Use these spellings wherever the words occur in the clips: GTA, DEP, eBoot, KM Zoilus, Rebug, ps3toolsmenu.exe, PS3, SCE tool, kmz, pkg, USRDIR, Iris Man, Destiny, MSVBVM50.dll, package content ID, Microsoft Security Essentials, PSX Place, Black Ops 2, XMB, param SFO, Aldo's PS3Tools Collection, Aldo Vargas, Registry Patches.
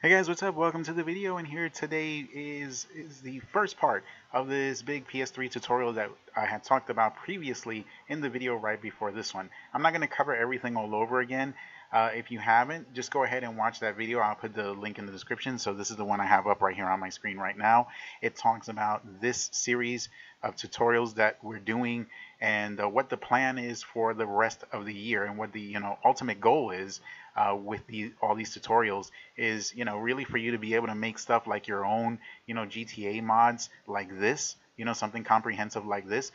Hey guys, what's up? Welcome to the video, and here today is the first part of this big PS3 tutorial that I had talked about previously in the video right before this one. I'm not going to cover everything all over again. If you haven't, just go ahead and watch that video. I'll put the link in the description. So this is the one I have up right here on my screen right now. It talks about this series of tutorials that we're doing and what the plan is for the rest of the year, and what the ultimate goal is with all these tutorials is really for you to be able to make stuff like your own GTA mods like this, something comprehensive like this,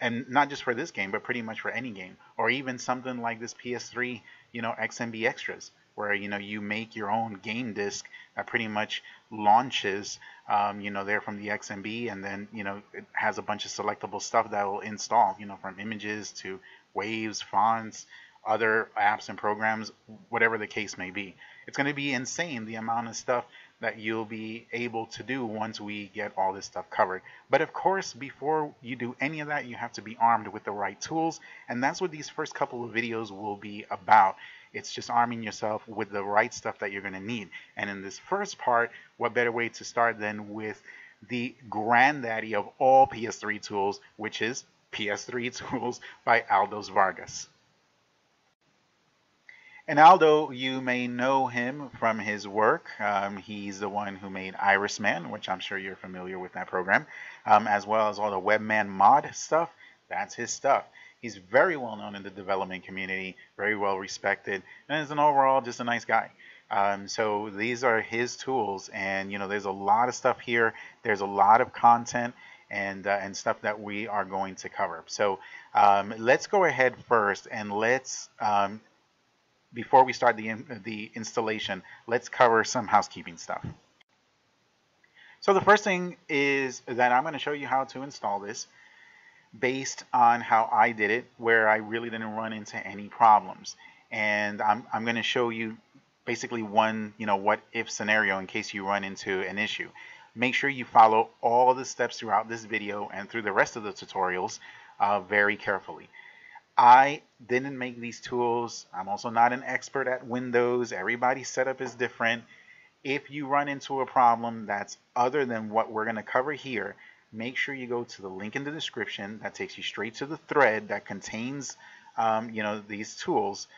and not just for this game but pretty much for any game, or even something like this PS3 XMB extras, where you make your own game disc that pretty much launches there from the XMB, and then it has a bunch of selectable stuff that will install, from images to waves, fonts, other apps and programs, whatever the case may be. It's going to be insane the amount of stuff that you'll be able to do once we get all this stuff covered. But of course, before you do any of that, you have to be armed with the right tools, and that's what these first couple of videos will be about. It's just arming yourself with the right stuff that you're going to need. And in this first part, what better way to start than with the granddaddy of all PS3 tools, which is PS3 Tools by Aldo's Vargas. And Aldo, you may know him from his work. He's the one who made Iris Man, which I'm sure you're familiar with that program, as well as all the Webman mod stuff. That's his stuff. He's very well known in the development community, very well respected, and is an overall just a nice guy. So these are his tools, and there's a lot of stuff here. There's a lot of content and stuff that we are going to cover. So let's go ahead first, and let's before we start the installation, let's cover some housekeeping stuff. So the first thing is that I'm going to show you how to install this, based on how I did it, where I really didn't run into any problems. And I'm going to show you basically one, what if scenario in case you run into an issue. Make sure you follow all the steps throughout this video and through the rest of the tutorials very carefully. I didn't make these tools. I'm also not an expert at Windows. Everybody's setup is different. If you run into a problem that's other than what we're going to cover here, make sure you go to the link in the description that takes you straight to the thread that contains these tools,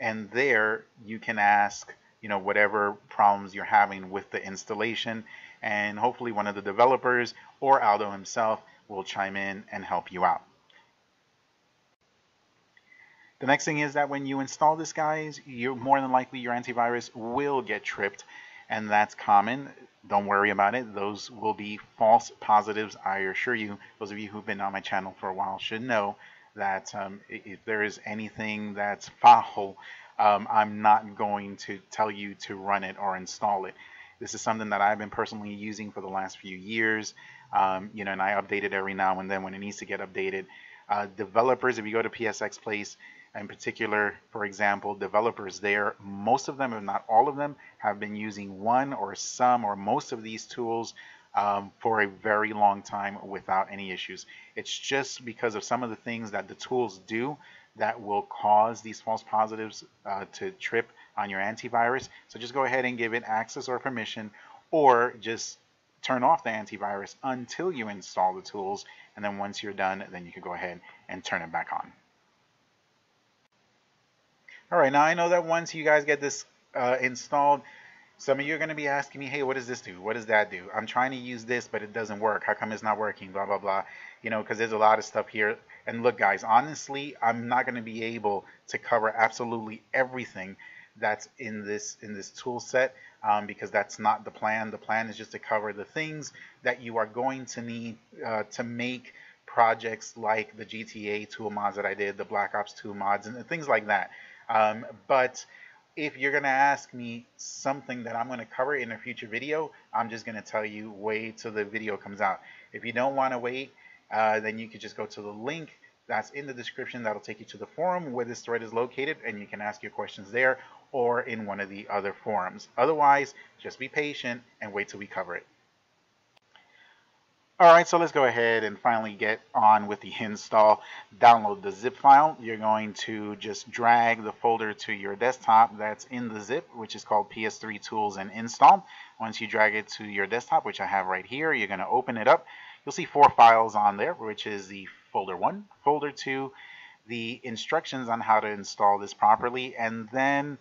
and there you can ask whatever problems you're having with the installation, and hopefully one of the developers or Aldo himself will chime in and help you out. The next thing is that when you install this, guys, you're more than likely your antivirus will get tripped, and that's common. Don't worry about it. Those will be false positives, I assure you. Those of you who've been on my channel for a while should know that if there is anything that's foul, I'm not going to tell you to run it or install it. This is something that I've been personally using for the last few years, and I update it every now and then when it needs to get updated. Developers, if you go to PSX Place, in particular, for example, developers there, most of them, if not all of them, have been using one or some or most of these tools for a very long time without any issues. It's just because of some of the things that the tools do that will cause these false positives to trip on your antivirus. So just go ahead and give it access or permission, or just turn off the antivirus until you install the tools, and then once you're done, then you can go ahead and turn it back on. All right, now I know that once you guys get this installed, some of you are going to be asking me, hey, what does this do? What does that do? I'm trying to use this, but it doesn't work. How come it's not working? Blah, blah, blah. Because there's a lot of stuff here. And look, guys, honestly, I'm not going to be able to cover absolutely everything that's in this tool set because that's not the plan. The plan is just to cover the things that you are going to need to make projects like the GTA tool mods that I did, the Black Ops 2 mods, and things like that. But if you're going to ask me something that I'm going to cover in a future video, I'm just going to tell you wait till the video comes out. If you don't want to wait, then you could just go to the link that's in the description. That'll take you to the forum where this thread is located, and you can ask your questions there or in one of the other forums. Otherwise, just be patient and wait till we cover it. Alright, so let's go ahead and finally get on with the install. Download the zip file. You're going to just drag the folder to your desktop that's in the zip, which is called PS3 Tools and Install. Once you drag it to your desktop, which I have right here, you're going to open it up. You'll see four files on there, which is the folder 1, folder 2, the instructions on how to install this properly, and then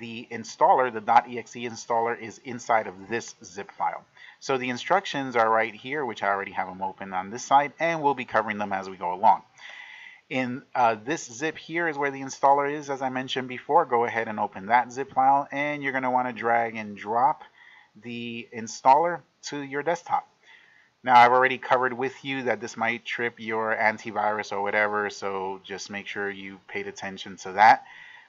the installer, the .exe installer, is inside of this zip file. So the instructions are right here, which I already have them open on this side, and we'll be covering them as we go along. In this zip here is where the installer is, as I mentioned before. Go ahead and open that zip file, and you're going to want to drag and drop the installer to your desktop. Now, I've already covered with you that this might trip your antivirus or whatever, so just make sure you paid attention to that.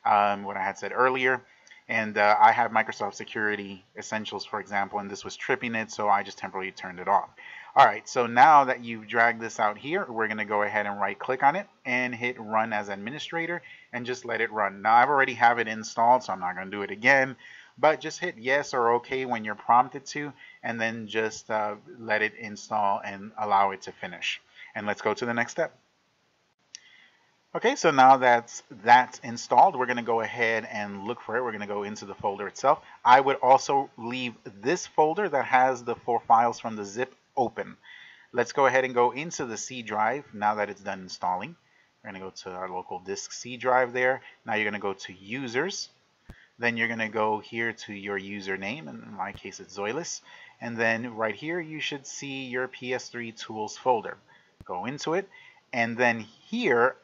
What I had said earlier, and I have Microsoft Security Essentials, for example, and this was tripping it, so I just temporarily turned it off. Alright, so now that you've dragged this out here, we're going to go ahead and right click on it and hit run as administrator and just let it run. Now, I've already have it installed, so I'm not going to do it again, but just hit yes or okay when you're prompted to, and then just let it install and allow it to finish. And let's go to the next step. Okay, so now that's installed, we're going to go ahead and look for it. We're going to go into the folder itself. I would also leave this folder that has the four files from the zip open. Let's go ahead and go into the C drive now that it's done installing. We're going to go to our local disk C drive there. Now you're going to go to users. Then you're going to go here to your username, and in my case it's Zoilus. And then right here you should see your PS3 Tools folder. Go into it, and then here,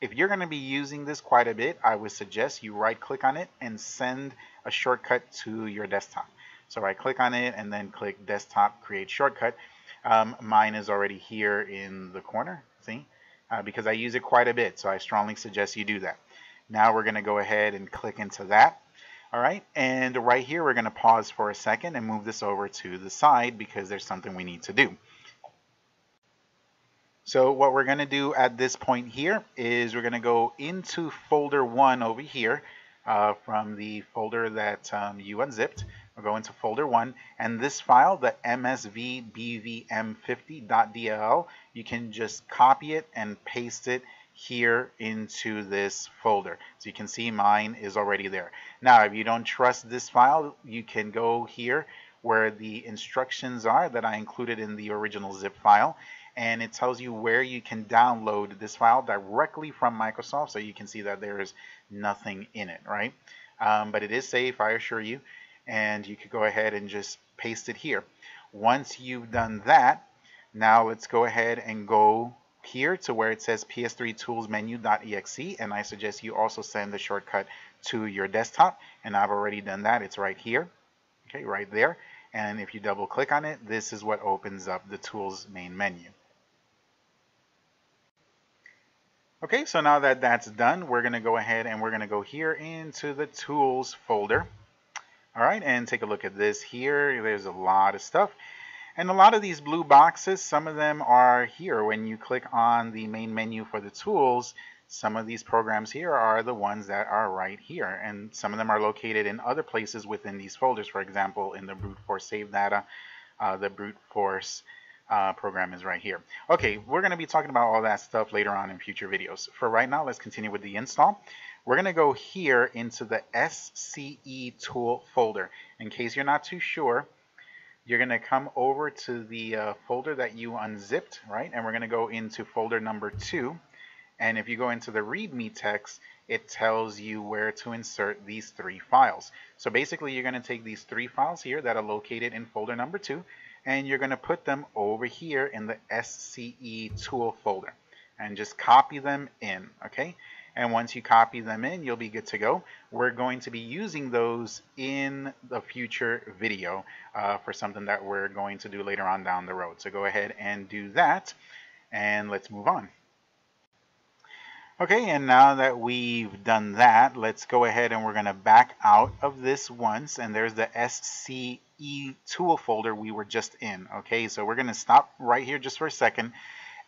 if you're going to be using this quite a bit, I would suggest you right-click on it and send a shortcut to your desktop. So right-click on it and then click Desktop Create Shortcut. Mine is already here in the corner, see, because I use it quite a bit, so I strongly suggest you do that. Now we're going to go ahead and click into that. All right, and right here we're going to pause for a second and move this over to the side because there's something we need to do. So what we're going to do at this point here is we're going to go into folder 1 over here from the folder that you unzipped. We'll go into folder 1, and this file, the MSVBVM50.dll, you can just copy it and paste it here into this folder. So you can see mine is already there. Now, if you don't trust this file, you can go here where the instructions are that I included in the original zip file, and it tells you where you can download this file directly from Microsoft, so you can see that there is nothing in it, right? But it is safe, I assure you, and you could go ahead and just paste it here. Once you've done that, now let's go ahead and go here to where it says ps3toolsmenu.exe, and I suggest you also send the shortcut to your desktop, and I've already done that. It's right here, okay, right there, and if you double click on it, this is what opens up the tools main menu. Okay, so now that that's done, we're going to go ahead and we're going to go here into the Tools folder. All right, and take a look at this here. There's a lot of stuff. And a lot of these blue boxes, some of them are here. When you click on the main menu for the tools, some of these programs here are the ones that are right here. And some of them are located in other places within these folders. For example, in the brute force save data, the brute force program is right here. Okay, we're going to be talking about all that stuff later on in future videos. For right now, let's continue with the install. We're going to go here into the SCE tool folder. In case you're not too sure, you're going to come over to the folder that you unzipped, right? And we're going to go into folder number 2. And if you go into the README text, it tells you where to insert these three files. So basically, you're going to take these three files here that are located in folder number 2. And you're going to put them over here in the SCE tool folder and just copy them in, okay? And once you copy them in, you'll be good to go. We're going to be using those in the future video for something that we're going to do later on down the road. So go ahead and do that, and let's move on. Okay, and now that we've done that, let's go ahead and we're going to back out of this once, and there's the SCE tool folder we were just in. Okay, so we're going to stop right here just for a second,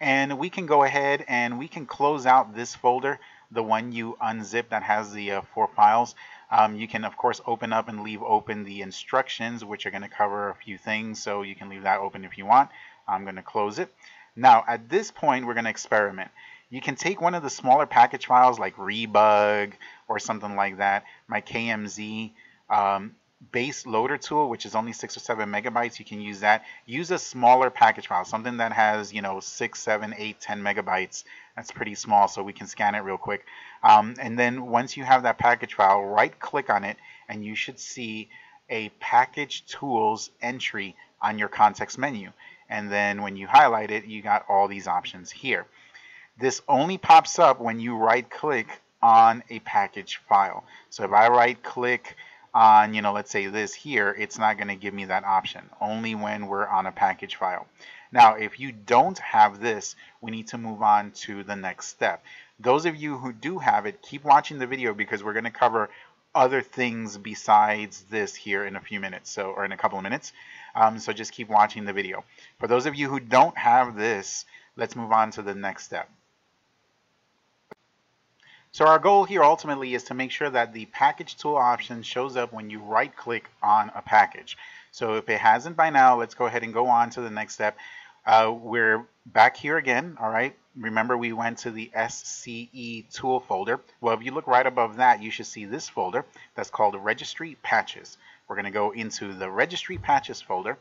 and we can go ahead and we can close out this folder, the one you unzip that has the four files. You can, of course, open up and leave open the instructions, which are going to cover a few things, so you can leave that open if you want. I'm going to close it. Now, at this point, we're going to experiment. You can take one of the smaller package files like Rebug or something like that, my kmz base loader tool, which is only 6 or 7 megabytes. You can use that. Use a smaller package file, something that has, you know, 6, 7, 8, 10 megabytes. That's pretty small, so we can scan it real quick. And then once you have that package file, right click on it and you should see a package tools entry on your context menu. And then when you highlight it, you got all these options here. This only pops up when you right click on a package file. So if I right click on, you know, let's say this here, it's not going to give me that option, only when we're on a package file. Now, if you don't have this, we need to move on to the next step. Those of you who do have it, keep watching the video because we're going to cover other things besides this here in a few minutes, so, or in a couple of minutes. So just keep watching the video. For those of you who don't have this, let's move on to the next step. So our goal here ultimately is to make sure that the package tool option shows up when you right click on a package. So if it hasn't by now, let's go ahead and go on to the next step. We're back here again, all right? Remember, we went to the SCE tool folder. Well, if you look right above that, you should see this folder that's called Registry Patches. We're going to go into the Registry Patches folder,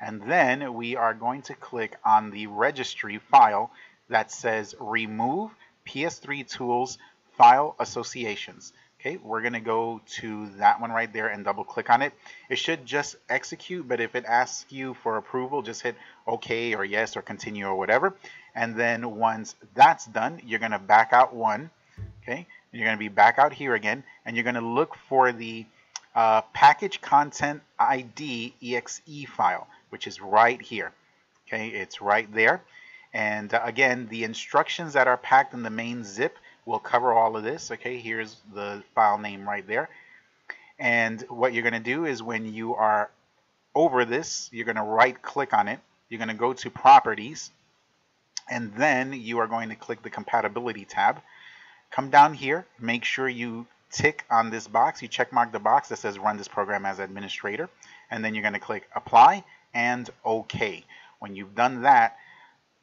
and then we are going to click on the registry file that says Remove PS3 Tools File Associations. Okay, we're going to go to that one right there and double click on it. It should just execute, but if it asks you for approval, just hit OK or yes or continue or whatever. And then once that's done, you're going to back out one. Okay, you're going to be back out here again, and you're going to look for the package content ID exe file, which is right here. Okay, it's right there. And again, the instructions that are packed in the main zip will cover all of this. Okay, here's the file name right there. And what you're going to do is when you are over this, you're going to right click on it. You're going to go to Properties, and then you are going to click the Compatibility tab. Come down here, make sure you tick on this box. You check mark the box that says Run this program as administrator, and then you're going to click Apply and OK. When you've done that,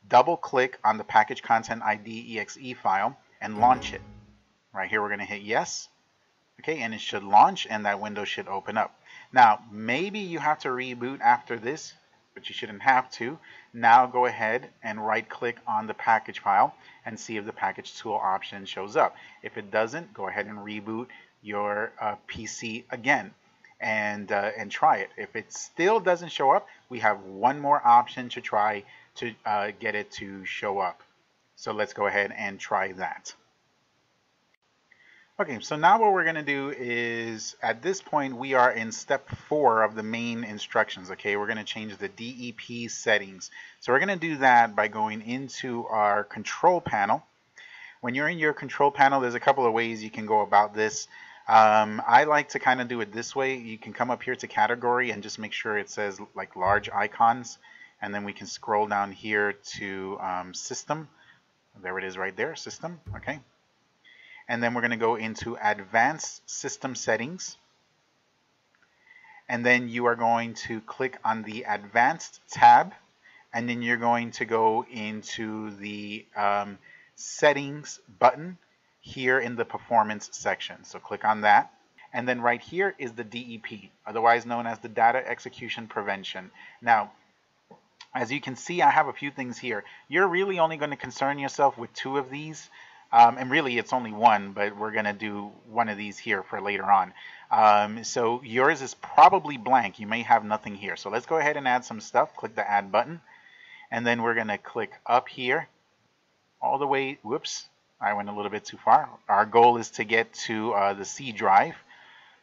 double click on the package content ID exe file and launch it. Right here, we're going to hit yes. Okay, and it should launch, and that window should open up. Now, maybe you have to reboot after this, but you shouldn't have to. Now go ahead and right click on the package file and see if the package tool option shows up. If it doesn't, go ahead and reboot your PC again and try it. If it still doesn't show up, we have one more option to try to get it to show up. So let's go ahead and try that. Okay, so now what we're going to do is, at this point, we are in step 4 of the main instructions. Okay, we're going to change the DEP settings. So we're going to do that by going into our control panel. When you're in your control panel, there's a couple of ways you can go about this. I like to kind of do it this way. You can come up here to category and just make sure it says like large icons, and then we can scroll down here to system. There it is right there, system, okay? And then we're going to go into advanced system settings. And then you are going to click on the advanced tab. And then you're going to go into the settings button here in the performance section. So click on that. And then right here is the DEP, otherwise known as the data execution prevention. Now, as you can see, I have a few things here. You're really only going to concern yourself with two of these. And really, it's only one, but we're going to do one of these here for later on. So yours is probably blank. You may have nothing here. So let's go ahead and add some stuff. Click the Add button. And then we're going to click up here all the way. Whoops, I went a little bit too far. Our goal is to get to the C drive.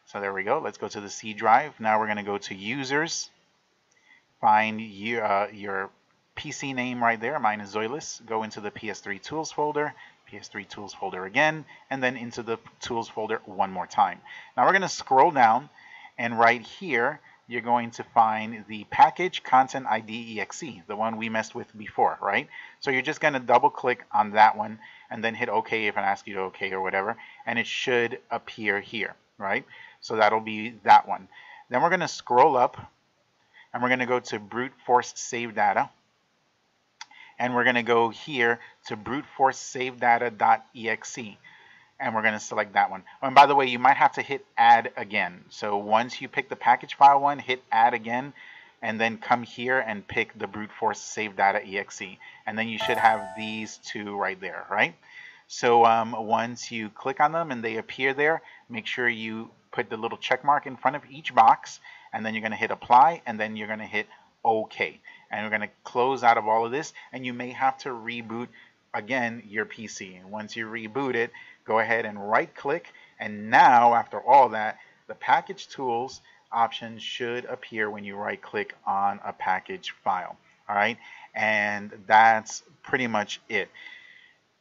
So there we go. Let's go to the C drive. Now we're going to go to Users. Find your PC name right there. Mine is Zoilus. Go into the PS3 Tools folder, PS3 Tools folder again, and then into the Tools folder one more time. Now we're going to scroll down, and right here, you're going to find the package content ID exe, the one we messed with before, right? So you're just going to double click on that one, and then hit OK if it asks you to OK or whatever, and it should appear here, right? So that'll be that one. Then we're going to scroll up, and we're going to go to brute force save data. and we're going to go here to brute force save data.exe, and we're going to select that one. And by the way, you might have to hit add again. So once you pick the package file one, hit add again, and then come here and pick the brute force save data.exe, and then you should have these two right there, right? So once you click on them and they appear there, make sure you put the little check mark in front of each box, and then you're going to hit apply, and then you're going to hit OK. And we're going to close out of all of this, and you may have to reboot again your PC. And once you reboot it, go ahead and right click, and now after all that, the package tools option should appear when you right click on a package file. All right, and that's pretty much it.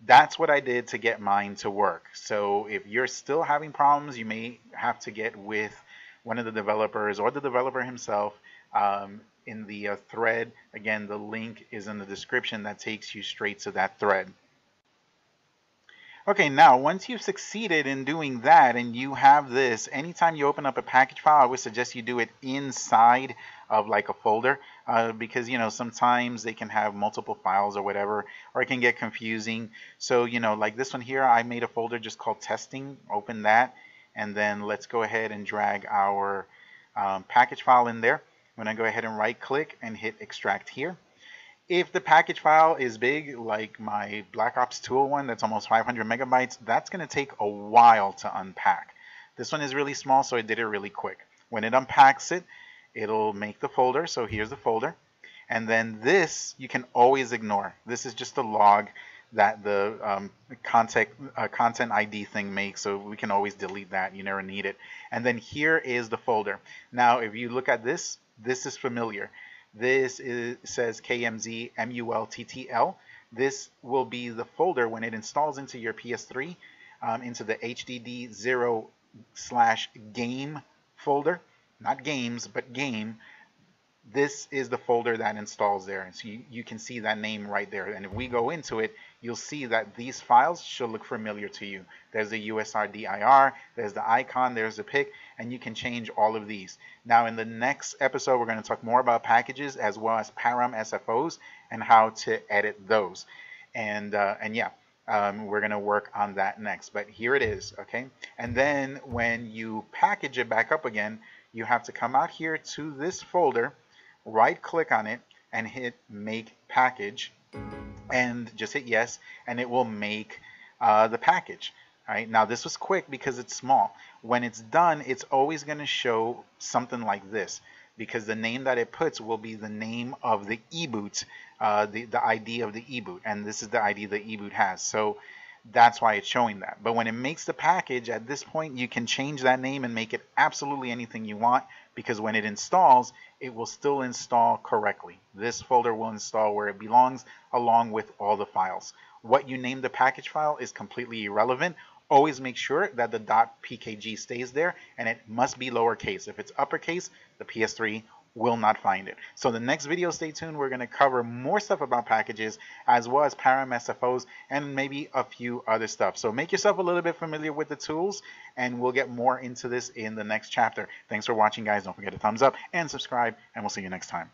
That's what I did to get mine to work. So if you're still having problems, you may have to get with one of the developers or the developer himself in the thread. Again, the link is in the description that takes you straight to that thread. Okay, now once you've succeeded in doing that and you have this, anytime you open up a package file, I would suggest you do it inside of like a folder because, you know, sometimes they can have multiple files or whatever, or it can get confusing. So, you know, like this one here, I made a folder just called testing, open that, and then let's go ahead and drag our package file in there. I'm going to go ahead and right click and hit extract here. If the package file is big, like my Black Ops 2 one that's almost 500 megabytes, that's going to take a while to unpack. This one is really small, so I did it really quick. When it unpacks it, it'll make the folder. So here's the folder. And then this you can always ignore. This is just a log that the content ID thing makes, so we can always delete that. You never need it. And then here is the folder. Now, if you look at this, this is familiar. This is, says kmz multtl. This will be the folder when it installs into your PS3, into the HDD0/game folder, not games, but game. This is the folder that installs there. And so you can see that name right there. And if we go into it, you'll see that these files should look familiar to you. There's the USRDIR, there's the icon, there's the pic, and you can change all of these. Now in the next episode, we're going to talk more about packages as well as param SFOs and how to edit those. And we're going to work on that next. But here it is, okay? And then when you package it back up again, you have to come out here to this folder, right click on it, and hit make package, and just hit yes, and it will make the package. All right, now this was quick because it's small. When it's done, it's always going to show something like this, because the name that it puts will be the name of the eBoot, the ID of the eBoot, and this is the ID the eBoot has. So that's why it's showing that. But when it makes the package, at this point you can change that name and make it absolutely anything you want, because when it installs, it will still install correctly. This folder will install where it belongs, along with all the files. What you name the package file is completely irrelevant. Always make sure that the .pkg stays there, and it must be lowercase. If it's uppercase, the PS3 will not find it. So the next video, stay tuned. We're going to cover more stuff about packages as well as param SFOs and maybe a few other stuff. So make yourself a little bit familiar with the tools, and we'll get more into this in the next chapter. Thanks for watching, guys. Don't forget to thumbs up and subscribe, and we'll see you next time.